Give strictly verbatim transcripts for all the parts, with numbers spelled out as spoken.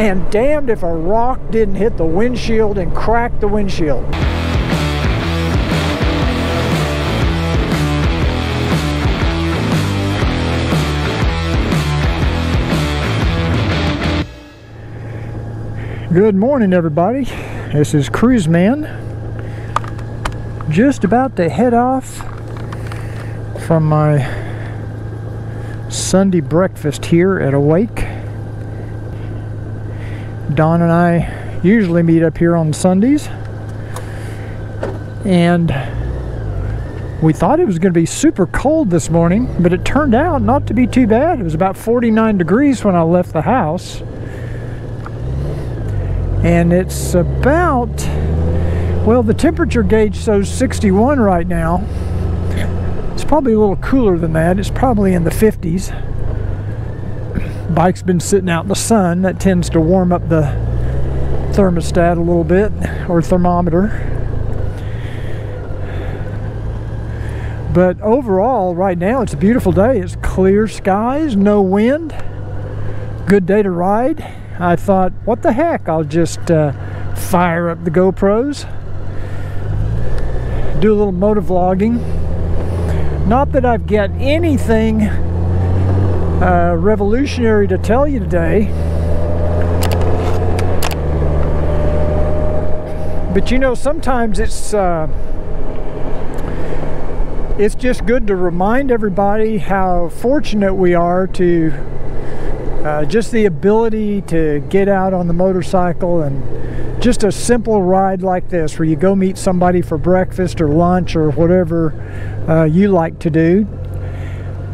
and damned if a rock didn't hit the windshield and crack the windshield. Good morning, everybody. This is Cruise Man. Just about to head off from my Sunday breakfast here at Awake. Don and I usually meet up here on Sundays, and we thought it was going to be super cold this morning, but it turned out not to be too bad. It was about forty-nine degrees when I left the house. And it's about, well, the temperature gauge shows sixty-one right now. It's probably a little cooler than that. It's probably in the fifties. Bike's been sitting out in the sun. That tends to warm up the thermostat a little bit, or thermometer. But overall, right now, it's a beautiful day. It's clear skies, no wind. Good day to ride. I thought, what the heck, I'll just uh, fire up the GoPros, do a little motovlogging. Not that I've got anything uh, revolutionary to tell you today, but you know, sometimes it's uh, it's just good to remind everybody how fortunate we are to Uh, just the ability to get out on the motorcycle, and just a simple ride like this where you go meet somebody for breakfast or lunch or whatever uh, you like to do.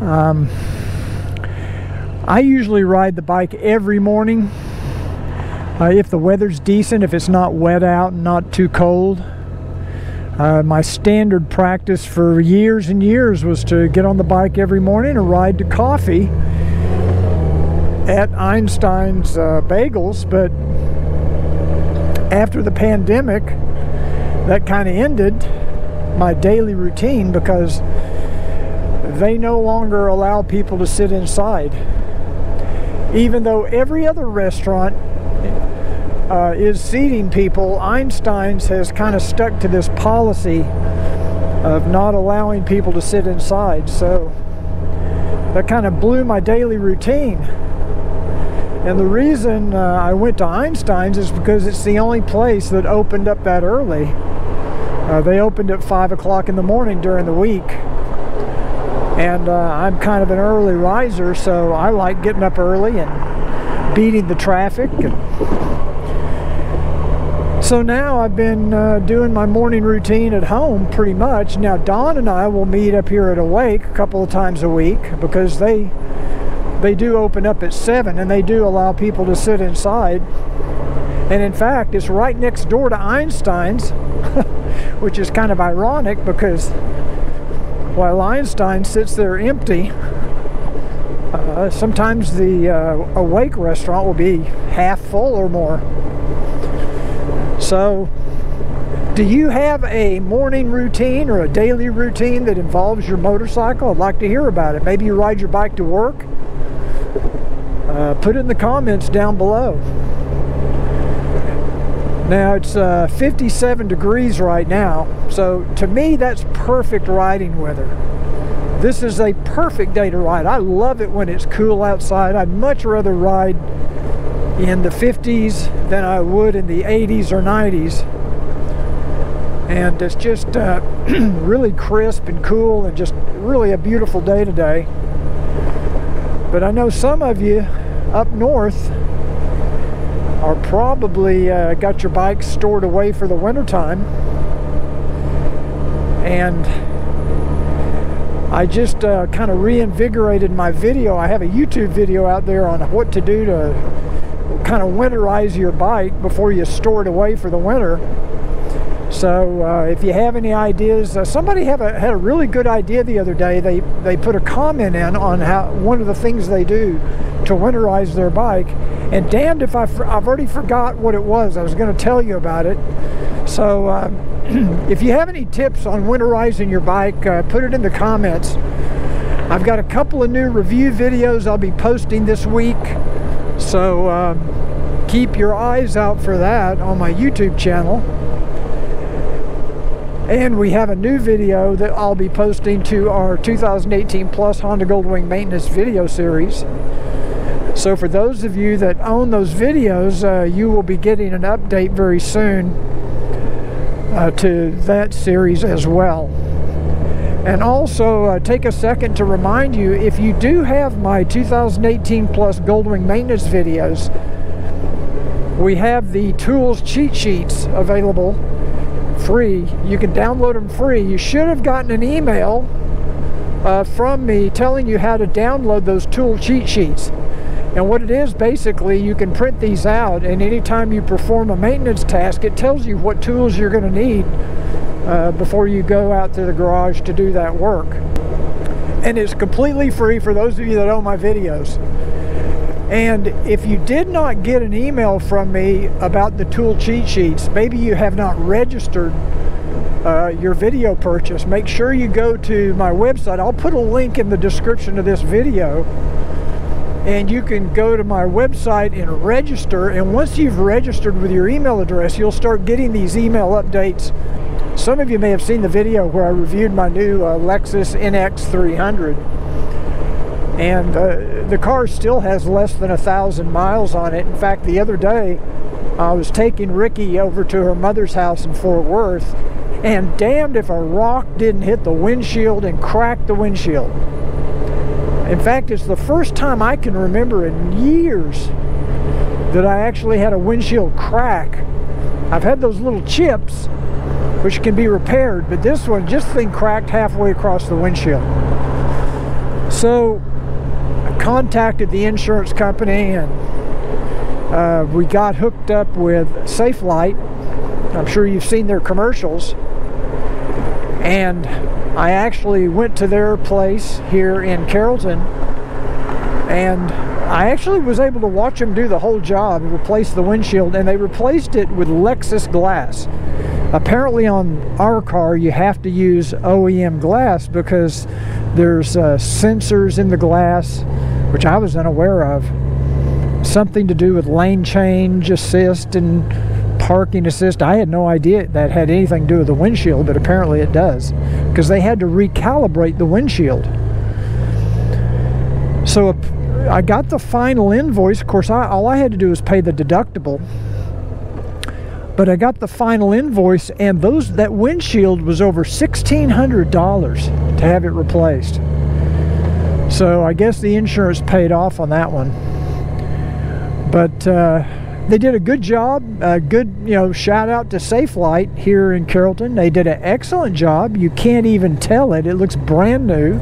Um, I usually ride the bike every morning uh, if the weather's decent, if it's not wet out and not too cold. Uh, my standard practice for years and years was to get on the bike every morning and ride to coffee at Einstein's uh, Bagels, but after the pandemic that kind of ended my daily routine because they no longer allow people to sit inside, even though every other restaurant uh, is seating people. Einstein's has kind of stuck to this policy of not allowing people to sit inside, so that kind of blew my daily routine. And the reason uh, I went to Einstein's is because it's the only place that opened up that early. Uh, they opened at five o'clock in the morning during the week. And uh, I'm kind of an early riser, so I like getting up early and beating the traffic. And so now I've been uh, doing my morning routine at home pretty much. Now Don and I will meet up here at Awake a couple of times a week because they... They do open up at seven, and they do allow people to sit inside. And in fact, it's right next door to Einstein's, which is kind of ironic because while Einstein sits there empty, uh, sometimes the uh, Awake restaurant will be half full or more. So, do you have a morning routine or a daily routine that involves your motorcycle? I'd like to hear about it. Maybe you ride your bike to work. Uh, put it in the comments down below. Now it's uh, fifty-seven degrees right now, so to me that's perfect riding weather. This is a perfect day to ride. I love it when it's cool outside. I'd much rather ride in the fifties than I would in the eighties or nineties. And it's just uh, really crisp and cool, and just really a beautiful day today. But I know some of you up north are probably uh, got your bikes stored away for the winter time, and I just uh, kind of reinvigorated my video. I have a YouTube video out there on what to do to kind of winterize your bike before you store it away for the winter. So uh, if you have any ideas, uh, somebody have a, had a really good idea the other day. They, they put a comment in on how one of the things they do to winterize their bike. And damned if I I've already forgot what it was. I was going to tell you about it. So uh, if you have any tips on winterizing your bike, uh, put it in the comments. I've got a couple of new review videos I'll be posting this week. So... Uh, keep your eyes out for that on my YouTube channel. And we have a new video that I'll be posting to our two thousand eighteen plus Honda Goldwing maintenance video series. So for those of you that own those videos, uh, you will be getting an update very soon uh, to that series as well. And also uh, take a second to remind you, if you do have my two thousand eighteen plus Goldwing maintenance videos, we have the tools cheat sheets available free. You can download them free. You should have gotten an email uh, from me telling you how to download those tool cheat sheets. And what it is, basically, you can print these out, and anytime you perform a maintenance task, it tells you what tools you're going to need Uh, before you go out to the garage to do that work. And it's completely free for those of you that own my videos. And if you did not get an email from me about the tool cheat sheets, maybe you have not registered uh, your video purchase, make sure you go to my website. I'll put a link in the description of this video, and you can go to my website and register. And once you've registered with your email address, you'll start getting these email updates. Some of you may have seen the video where I reviewed my new uh, Lexus N X three hundred, and uh, the car still has less than a thousand miles on it. In fact, the other day I was taking Ricky over to her mother's house in Fort Worth, and damned if a rock didn't hit the windshield and crack the windshield. In fact, it's the first time I can remember in years that I actually had a windshield crack. I've had those little chips which can be repaired, but this one, just thing cracked halfway across the windshield. So I contacted the insurance company, and uh, we got hooked up with Safelite. I'm sure you've seen their commercials. And I actually went to their place here in Carrollton, and I actually was able to watch them do the whole job and replace the windshield, and they replaced it with Lexus glass. Apparently on our car you have to use O E M glass because there's uh, sensors in the glass, which I was unaware of. Something to do with lane change assist and parking assist. I had no idea that had anything to do with the windshield, but apparently it does, because they had to recalibrate the windshield. So I got the final invoice. Of course, I, all I had to do was pay the deductible. But I got the final invoice, and those that windshield was over sixteen hundred dollars to have it replaced. So I guess the insurance paid off on that one. But uh, they did a good job. A good, you know, shout out to Safelite here in Carrollton. They did an excellent job. You can't even tell it. It looks brand new.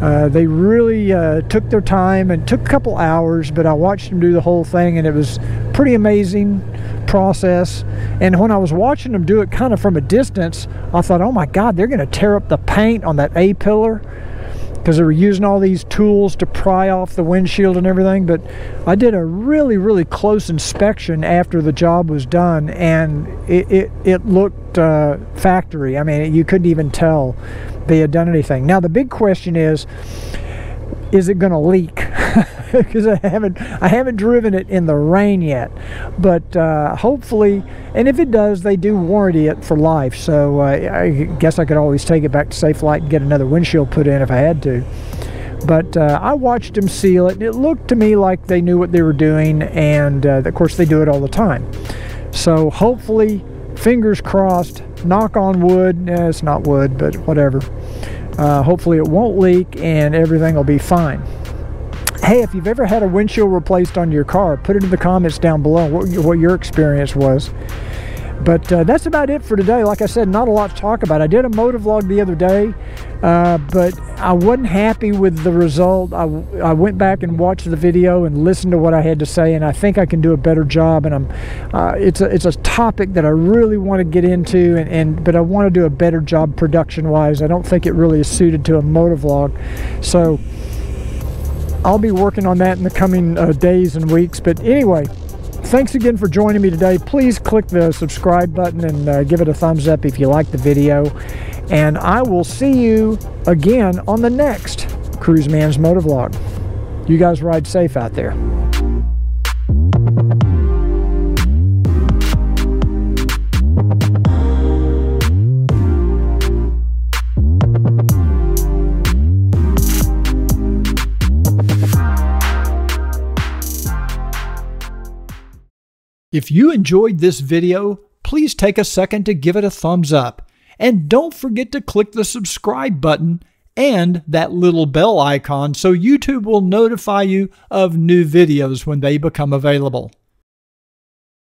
Uh, they really uh, took their time, and took a couple hours, but I watched them do the whole thing, and it was pretty amazing process. And when I was watching them do it kind of from a distance, I thought, oh my God, they're going to tear up the paint on that A-pillar, because they were using all these tools to pry off the windshield and everything. But I did a really, really close inspection after the job was done, and it, it, it looked uh, factory. I mean, you couldn't even tell they had done anything. Now, the big question is, is it going to leak? Because I haven't, I haven't driven it in the rain yet. But uh, hopefully, and if it does, they do warranty it for life. So uh, I guess I could always take it back to Safelite and get another windshield put in if I had to. But uh, I watched them seal it, and it looked to me like they knew what they were doing. And uh, of course, they do it all the time. So hopefully, fingers crossed, knock on wood. Eh, it's not wood, but whatever. Uh, hopefully it won't leak and everything will be fine. Hey, if you've ever had a windshield replaced on your car, put it in the comments down below what, what your experience was. But uh, that's about it for today. Like I said, not a lot to talk about. I did a motovlog the other day, uh, but I wasn't happy with the result. I, I went back and watched the video and listened to what I had to say, and I think I can do a better job. And I'm, uh, it's, a, it's a topic that I really want to get into, and, and but I want to do a better job production-wise. I don't think it really is suited to a motovlog. So I'll be working on that in the coming uh, days and weeks. But anyway, thanks again for joining me today. Please click the subscribe button and uh, give it a thumbs up if you like the video. And I will see you again on the next Cruise Man's Motovlog. You guys ride safe out there. If you enjoyed this video, please take a second to give it a thumbs up. And don't forget to click the subscribe button and that little bell icon so YouTube will notify you of new videos when they become available.